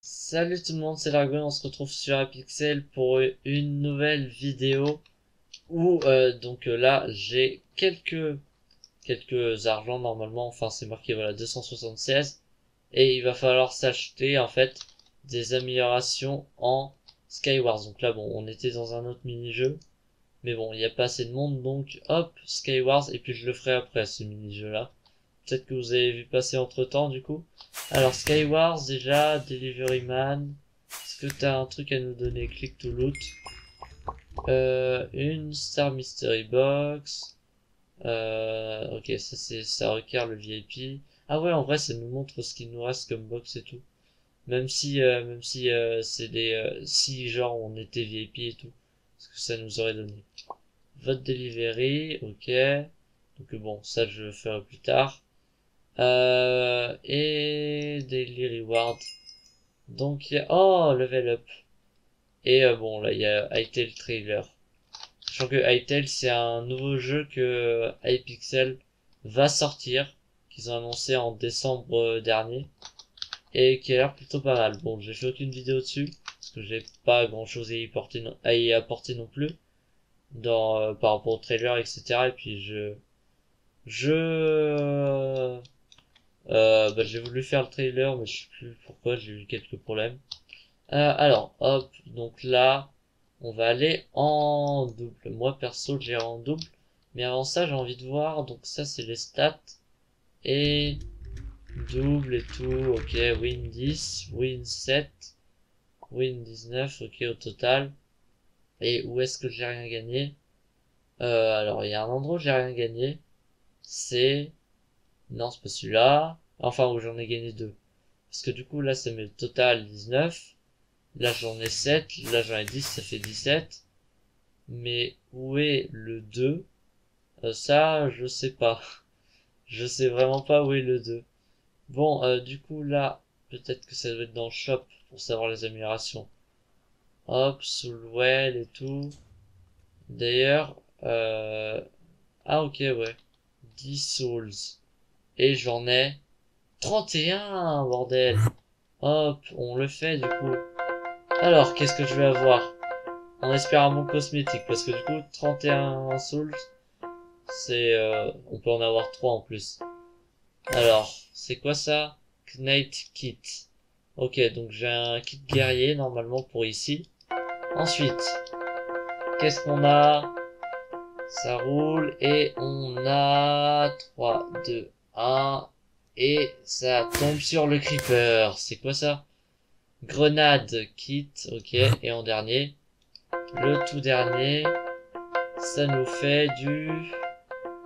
Salut tout le monde, c'est Darkbow, on se retrouve sur Hypixel pour une nouvelle vidéo où là j'ai quelques argents normalement, enfin c'est marqué voilà 276, et il va falloir s'acheter en fait des améliorations en SkyWars. Donc là bon, on était dans un autre mini-jeu, mais bon il n'y a pas assez de monde, donc hop SkyWars, et puis je le ferai après ce mini-jeu là. Peut-être que vous avez vu passer entre temps du coup. Alors SkyWars déjà, Delivery Man. Est-ce que t'as un truc à nous donner? Click to loot. Une Star Mystery Box. Ok, ça requiert le VIP. Ah ouais, en vrai ça nous montre ce qu'il nous reste comme box et tout. Même si c'est des... si genre on était VIP et tout. Parce que ça nous aurait donné. Votre Delivery, ok. Donc bon, ça je le ferai plus tard. Et Daily Reward. Donc il y a... Oh, level up. Et bon, là il y a Hytale Trailer. Sachant que Hytale c'est un nouveau jeu que Hypixel va sortir, qu'ils ont annoncé en décembre dernier, et qui a l'air plutôt pas mal. Bon, j'ai fait aucune vidéo dessus, parce que j'ai pas grand chose à y apporter non plus, dans, par rapport au trailer, etc. Et puis j'ai voulu faire le trailer, mais je sais plus pourquoi, j'ai eu quelques problèmes. Alors, hop, donc là, on va aller en double. Moi, perso, j'ai en double. Mais avant ça, j'ai envie de voir, donc ça, c'est les stats. Et double et tout, ok, win 10, win 7, win 19, ok, au total. Et où est-ce que j'ai rien gagné? Alors, il y a un endroit où j'ai rien gagné. C'est... Non, c'est pas celui-là. Enfin, où j'en ai gagné 2. Parce que du coup, là, ça met le total 19. Là, j'en ai 7. Là, j'en ai 10, ça fait 17. Mais où est le 2? Ça, je sais pas. Je sais vraiment pas où est le 2. Bon, du coup, là, peut-être que ça doit être dans le shop pour savoir les améliorations. Hop, sous le well et tout. D'ailleurs, Ah, ok, ouais. 10 souls. Et j'en ai 31, bordel. Hop, on le fait du coup. Alors, qu'est-ce que je vais avoir? En espérant mon cosmétique, parce que du coup, 31 souls, c'est... on peut en avoir 3 en plus. Alors, c'est quoi ça? Knight Kit. Ok, donc j'ai un kit guerrier, normalement, pour ici. Ensuite, qu'est-ce qu'on a? Ça roule, et on a 3, 2, 1, et ça tombe sur le creeper. C'est quoi ça? Grenade, kit, ok, et en dernier, le tout dernier, ça nous fait du...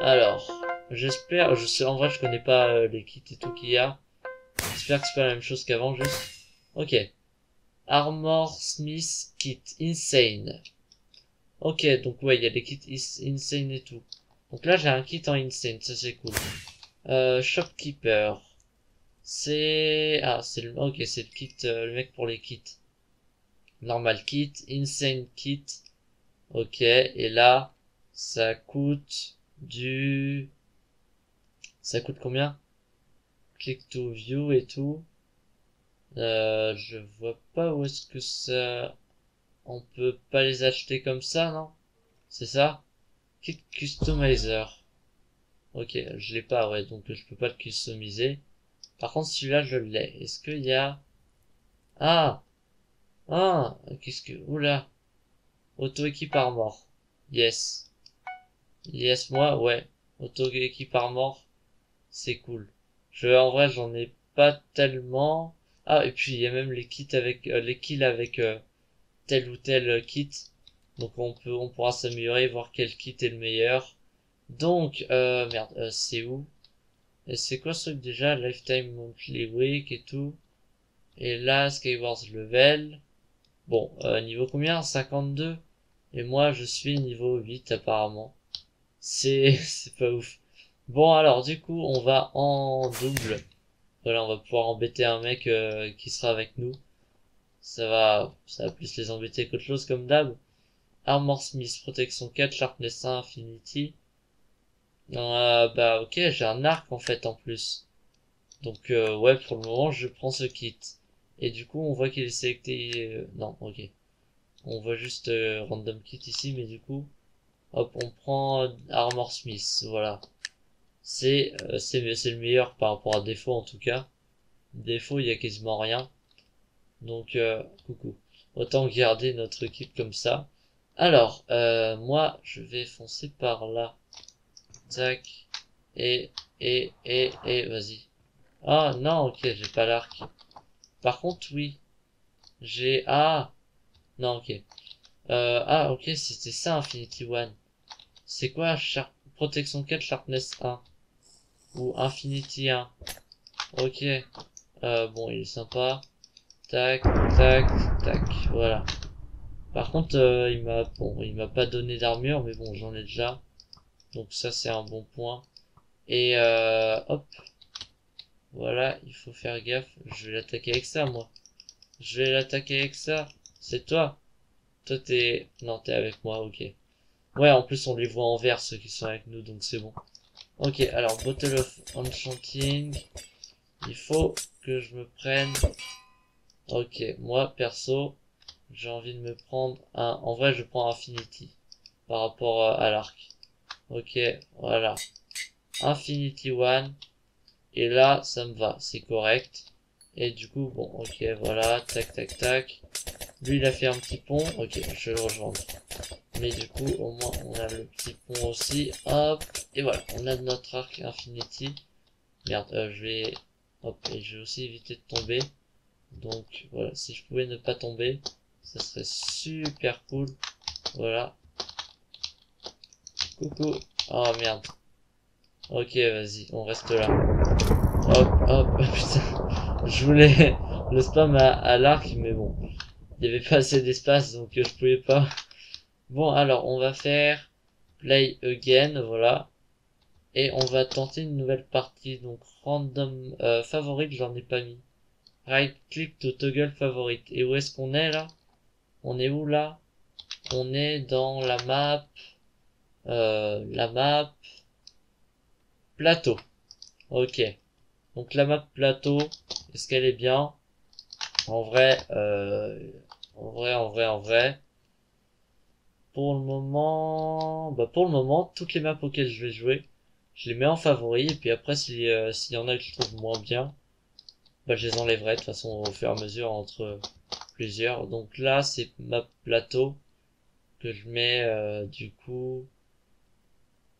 Alors, j'espère, je sais, en vrai je connais pas les kits et tout qu'il y a, j'espère que c'est pas la même chose qu'avant, juste, ok. Armor Smith Kit, Insane. Ok, donc ouais, il y a des kits insane et tout. Donc là, j'ai un kit en insane, ça c'est cool. Shopkeeper. C'est... Ah, c'est le... Ok, c'est le kit, le mec pour les kits. Normal kit, insane kit. Ok, et là, ça coûte du... Ça coûte combien? Click to view et tout. Je vois pas où est-ce que ça... On peut pas les acheter comme ça, non? C'est ça? Kit Customizer. Ok, je l'ai pas, ouais, donc je peux pas le customiser. Par contre, celui-là, je l'ai. Est-ce qu'il y a... Ah! Ah! Qu'est-ce que... Oula! Auto-équipe armor. Yes. Yes, moi, ouais. Auto-équipe armor. C'est cool. En vrai, j'en ai pas tellement... Ah, et puis, il y a même les kits avec... les kills avec... tel ou tel kit, donc on pourra s'améliorer, voir quel kit est le meilleur. Donc merde, c'est où et c'est quoi ce truc déjà? Lifetime monthly week et tout, et là SkyWars level, bon niveau combien? 52, et moi je suis niveau 8 apparemment, c'est pas ouf. Bon, alors du coup on va en double, voilà, on va pouvoir embêter un mec qui sera avec nous. Ça va plus les embêter qu'autre chose, comme d'hab. Armor Smith, protection 4, sharpness 1, infinity. Bah ok, j'ai un arc en fait en plus. Donc ouais, pour le moment je prends ce kit. Et du coup, on voit qu'il est sélecté... non, ok. On voit juste Random Kit ici, mais du coup... Hop, on prend Armor Smith, voilà. C'est le meilleur par rapport à défaut, en tout cas. Défaut, il n'y a quasiment rien. Donc, coucou. Autant garder notre équipe comme ça. Alors, moi, je vais foncer par là. Tac. Et, vas-y. Ah, non, ok, j'ai pas l'arc. Par contre, oui. J'ai... Ah non, ok. Ah, ok, c'était ça, Infinity One. C'est quoi, Protection 4, Sharpness 1. Ou Infinity 1. Ok. Bon, il est sympa. Tac, tac, tac. Voilà. Par contre, il m'a pas donné d'armure, mais bon, j'en ai déjà. Donc ça, c'est un bon point. Et, hop. Voilà, il faut faire gaffe. Je vais l'attaquer avec ça, moi. Je vais l'attaquer avec ça. C'est toi. Toi, t'es... Non, t'es avec moi, ok. Ouais, en plus, on les voit en vert, ceux qui sont avec nous, donc c'est bon. Ok, alors, Bottle of Enchanting. Il faut que je me prenne... Ok, moi, perso, j'ai envie de me prendre un... En vrai, je prends Infinity, par rapport à l'arc. Ok, voilà. Infinity One. Et là, ça me va, c'est correct. Et du coup, bon, ok, voilà, tac, tac, tac. Lui, il a fait un petit pont. Ok, je vais le rejoindre. Mais du coup, au moins, on a le petit pont aussi. Hop, et voilà, on a notre arc Infinity. Merde, je vais... Hop, et je vais aussi éviter de tomber. Donc, voilà, si je pouvais ne pas tomber, ça serait super cool. Voilà. Coucou. Oh, merde. Ok, vas-y, on reste là. Hop, hop, putain. Je voulais le spam à l'arc, mais bon. Il n'y avait pas assez d'espace, donc je pouvais pas. Bon, alors, on va faire play again, voilà. Et on va tenter une nouvelle partie. Donc, random favorite, j'en ai pas mis. Right click to toggle favorite. Et où est-ce qu'on est, là? On est où, là? On est dans la map... la map... Plateau. Ok. Donc, la map plateau, est-ce qu'elle est bien? En vrai, en vrai. Pour le moment, toutes les maps auxquelles je vais jouer, je les mets en favori. Et puis après, s'il y en a que je trouve moins bien, bah, je les enlèverai de toute façon au fur et à mesure entre plusieurs. Donc là, c'est map plateau que je mets du coup.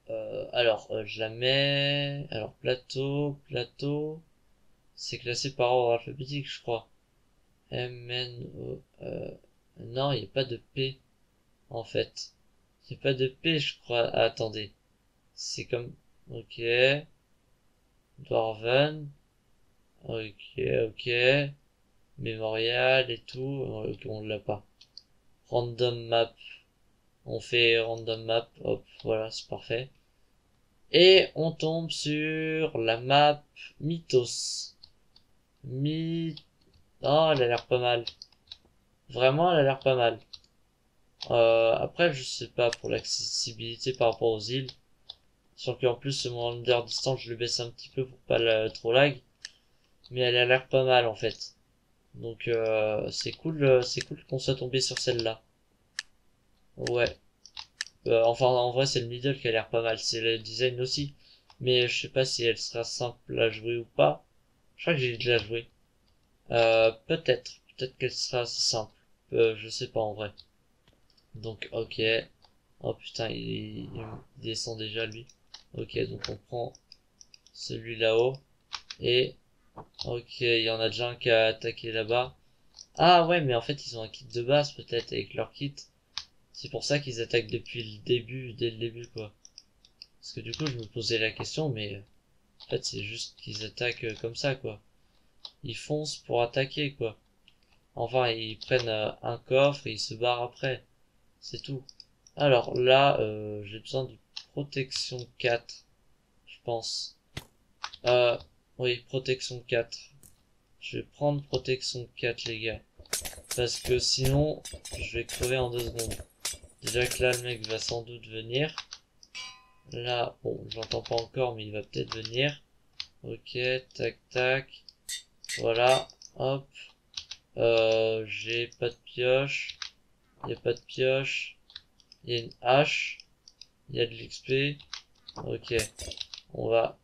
Je la mets. Alors plateau. C'est classé par ordre alphabétique, je crois. MNO, non, il n'y a pas de P, en fait. Il n'y a pas de P, je crois. Ah, attendez. C'est comme... Ok. Dwarven. Ok. Mémorial et tout. Ok, on ne l'a pas. Random map. On fait random map. Hop, voilà, c'est parfait. Et on tombe sur la map Mythos. Oh, elle a l'air pas mal. Vraiment, elle a l'air pas mal. Après, je sais pas pour l'accessibilité par rapport aux îles. Sauf qu'en plus, mon render distance, je le baisse un petit peu pour pas trop lag. Mais elle a l'air pas mal, en fait. Donc, c'est cool qu'on soit tombé sur celle-là. Ouais. Enfin, en vrai, c'est le middle qui a l'air pas mal. C'est le design aussi. Mais je sais pas si elle sera simple à jouer ou pas. Je crois que j'ai déjà joué. Peut-être qu'elle sera assez simple. Je sais pas en vrai. Donc, ok. Oh putain, il descend déjà lui. Ok, donc on prend celui là-haut. Et, ok, il y en a déjà un qui a attaqué là-bas. Ah ouais, mais en fait, ils ont un kit de base peut-être avec leur kit. C'est pour ça qu'ils attaquent dès le début quoi. Parce que du coup, je me posais la question, mais en fait, c'est juste qu'ils attaquent comme ça quoi. Ils foncent pour attaquer quoi. Enfin, ils prennent un coffre et ils se barrent après. C'est tout. Alors là, j'ai besoin de protection 4. Je pense. Oui, protection 4. Je vais prendre protection 4 les gars. Parce que sinon, je vais crever en 2 secondes. Déjà que là, le mec va sans doute venir. Là, bon, j'entends pas encore, mais il va peut-être venir. Ok, tac, tac. Voilà, hop, J'ai pas de pioche, il n'y a pas de pioche, il y a une hache, il y a de l'XP. Ok, on va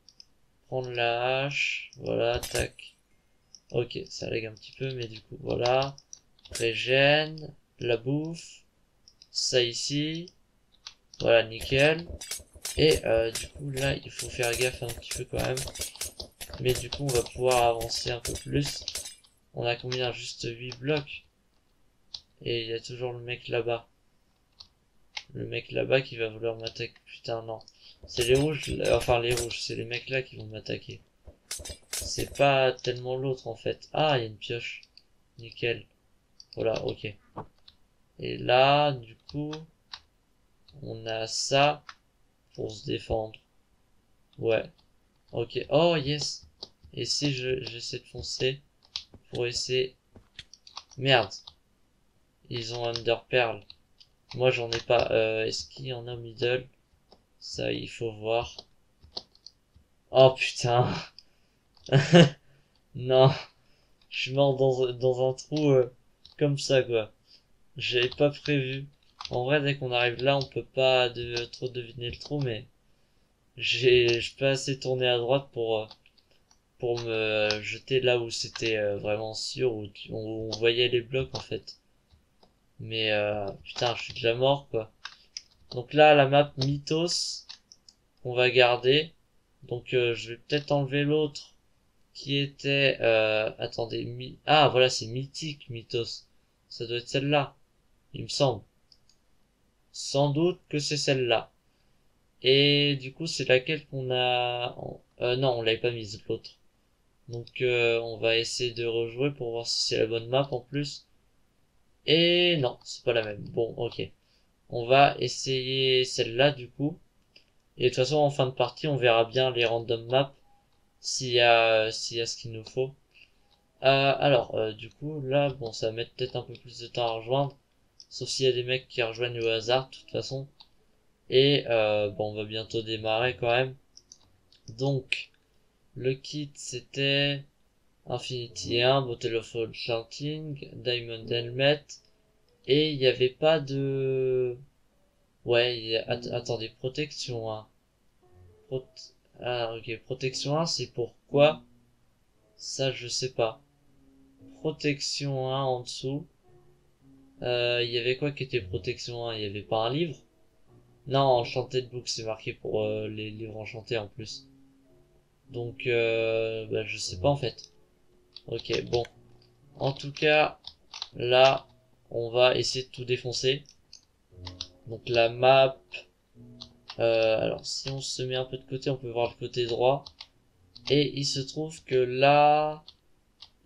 prendre la hache, voilà, tac. Ok, ça lag un petit peu, mais du coup, voilà. Régène, la bouffe, ça ici, voilà, nickel. Et du coup, là, il faut faire gaffe un petit peu quand même. Mais du coup, on va pouvoir avancer un peu plus. On a combien? Juste 8 blocs. Et il y a toujours le mec là-bas. Le mec là-bas qui va vouloir m'attaquer. Putain, non. C'est les rouges, enfin les rouges, c'est les mecs là qui vont m'attaquer. C'est pas tellement l'autre en fait. Ah, il y a une pioche. Nickel. Voilà, ok. Et là, du coup, on a ça pour se défendre. Ouais. Ok. Oh, yes. Et si j'essaie de foncer pour essayer... Merde. Ils ont Under Pearl. Moi, j'en ai pas. Est-ce qu'il y en a middle? Ça, il faut voir. Oh, putain. Non. Je suis mort dans un trou comme ça, quoi. J'avais pas prévu. En vrai, dès qu'on arrive là, on peut pas trop deviner le trou, mais... J'ai pas assez tourné à droite pour me jeter là où c'était vraiment sûr, où on voyait les blocs, en fait. Mais, putain, je suis déjà mort, quoi. Donc là, la map Mythos, on va garder. Donc je vais peut-être enlever l'autre qui était... attendez, ah voilà, c'est mythique, Mythos. Ça doit être celle-là, il me semble. Sans doute que c'est celle-là. Et du coup, c'est laquelle qu'on a... non, on l'avait pas mise, l'autre. Donc on va essayer de rejouer pour voir si c'est la bonne map en plus. Et non, c'est pas la même. Bon, ok. On va essayer celle-là du coup. Et de toute façon en fin de partie on verra bien les random maps s'il y a ce qu'il nous faut. Alors du coup là bon ça va mettre peut-être un peu plus de temps à rejoindre. Sauf s'il y a des mecs qui rejoignent au hasard de toute façon. Et bon on va bientôt démarrer quand même. Donc le kit c'était Infinity 1, Bottle of Enchanting, Diamond Helmet. Et il n'y avait pas de... Ouais, attendez, protection 1. Ah, ok, protection 1, c'est pourquoi? Ça, je sais pas. Protection 1 en dessous. Il y avait quoi qui était protection 1? Il n'y avait pas un livre? Non, Enchanted Book, c'est marqué pour les livres enchantés en plus. Donc, bah, je sais pas en fait. Ok, bon. En tout cas, là... on va essayer de tout défoncer. Donc la map... alors si on se met un peu de côté, on peut voir le côté droit. Et il se trouve que là...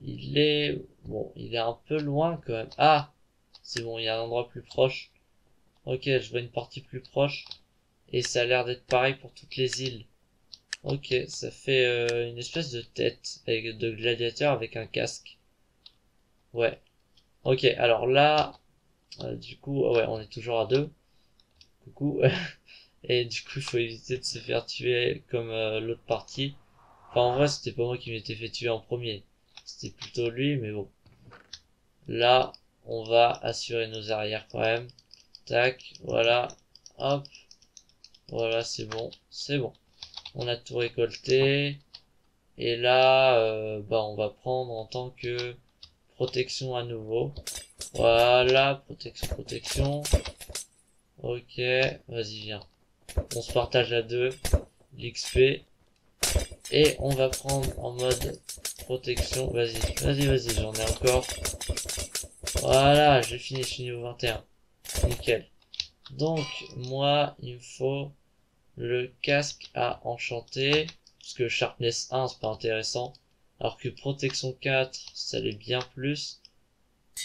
il est... bon, il est un peu loin quand même. Ah! C'est bon, il y a un endroit plus proche. Ok, je vois une partie plus proche. Et ça a l'air d'être pareil pour toutes les îles. Ok, ça fait une espèce de tête de gladiateur avec un casque. Ouais. Ok, alors là, du coup, ouais, on est toujours à 2. Coucou. Et du coup, il faut éviter de se faire tuer comme l'autre partie. Enfin, en vrai, c'était pas moi qui m'étais fait tuer en premier. C'était plutôt lui, mais bon. Là, on va assurer nos arrières quand même. Tac, voilà. Hop. Voilà, c'est bon. C'est bon. On a tout récolté. Et là, bah, on va prendre en tant que... protection à nouveau. Voilà, protection, protection. Ok, vas-y, viens. On se partage à 2 l'XP. Et on va prendre en mode protection. Vas-y, vas-y, vas-y, j'en ai encore. Voilà, j'ai fini, je suis niveau 21. Nickel. Donc, moi, il me faut le casque à enchanter. Parce que Sharpness 1, c'est pas intéressant. Alors que protection 4, ça l'est bien plus.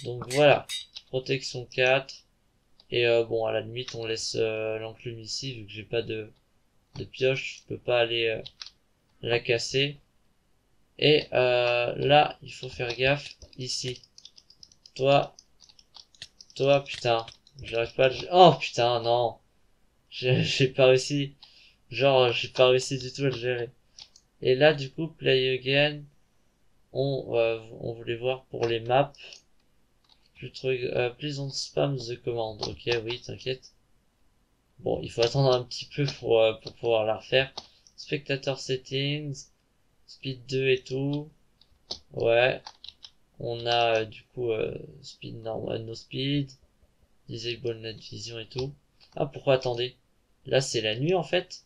Donc voilà, protection 4. Et bon, à la limite, on laisse l'enclume ici, vu que j'ai pas de pioche, je peux pas aller la casser. Et là, il faut faire gaffe, ici. Toi, putain, j'arrive pas à... Oh putain, non, j'ai pas réussi, genre, j'ai pas réussi du tout à le gérer. Et là, du coup, play again. On voulait voir pour les maps. Please don't spam the command. Ok, oui, t'inquiète. Bon, il faut attendre un petit peu pour pouvoir la refaire. Spectator settings, speed 2 et tout. Ouais. On a du coup speed normal, no speed, disable night vision et tout. Ah, pourquoi attendez? Là, c'est la nuit en fait.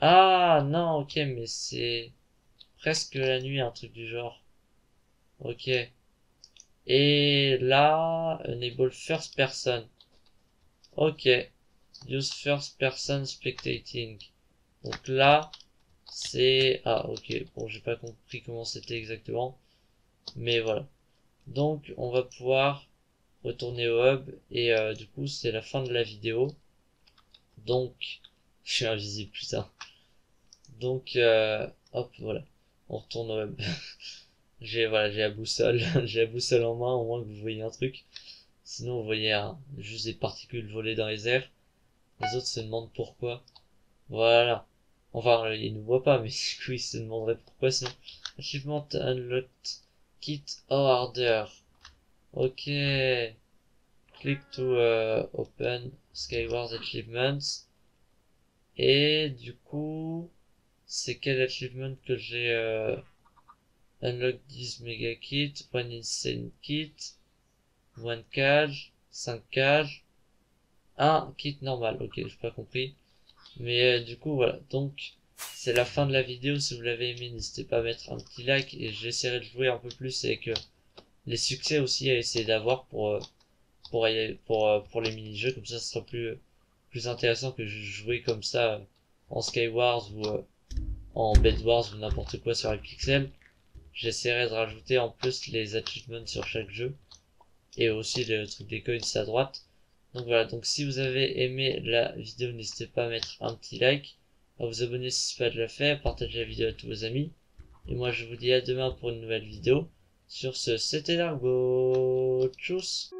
Ah, non, ok, mais c'est presque la nuit, un truc du genre. Ok. Et là, enable first person. Ok. Use first person spectating. Donc là, c'est... Ah, ok. Bon, j'ai pas compris comment c'était exactement. Mais voilà. Donc, on va pouvoir retourner au hub. Et du coup, c'est la fin de la vidéo. Donc, je suis invisible, putain. Donc, hop, voilà. On retourne au hub. J'ai voilà, j'ai la boussole, j'ai la boussole en main, au moins que vous voyez un truc. Sinon vous voyez juste des particules voler dans les airs. Les autres se demandent pourquoi. Voilà. Enfin, ils ne voient pas, mais du coup ils se demanderaient pourquoi sinon. Achievement unlocked, kit order. Ok. Click to open SkyWars achievements. Et du coup, c'est quel achievement que j'ai Unlock 10 méga kit, 1 insane kit, 1 cage, 5 cages, 1 kit normal. Ok, j'ai pas compris. Mais du coup, voilà. Donc, c'est la fin de la vidéo. Si vous l'avez aimé, n'hésitez pas à mettre un petit like. Et j'essaierai de jouer un peu plus avec les succès aussi à essayer d'avoir pour les mini-jeux. Comme ça, ce sera plus intéressant que je jouer comme ça en SkyWars ou en BedWars ou n'importe quoi sur Hypixel. J'essaierai de rajouter en plus les achievements sur chaque jeu. Et aussi le truc des coins à droite. Donc voilà, donc si vous avez aimé la vidéo, n'hésitez pas à mettre un petit like. À vous abonner si ce n'est pas déjà fait. À partager la vidéo à tous vos amis. Et moi je vous dis à demain pour une nouvelle vidéo. Sur ce, c'était DarkBow. Tchuss.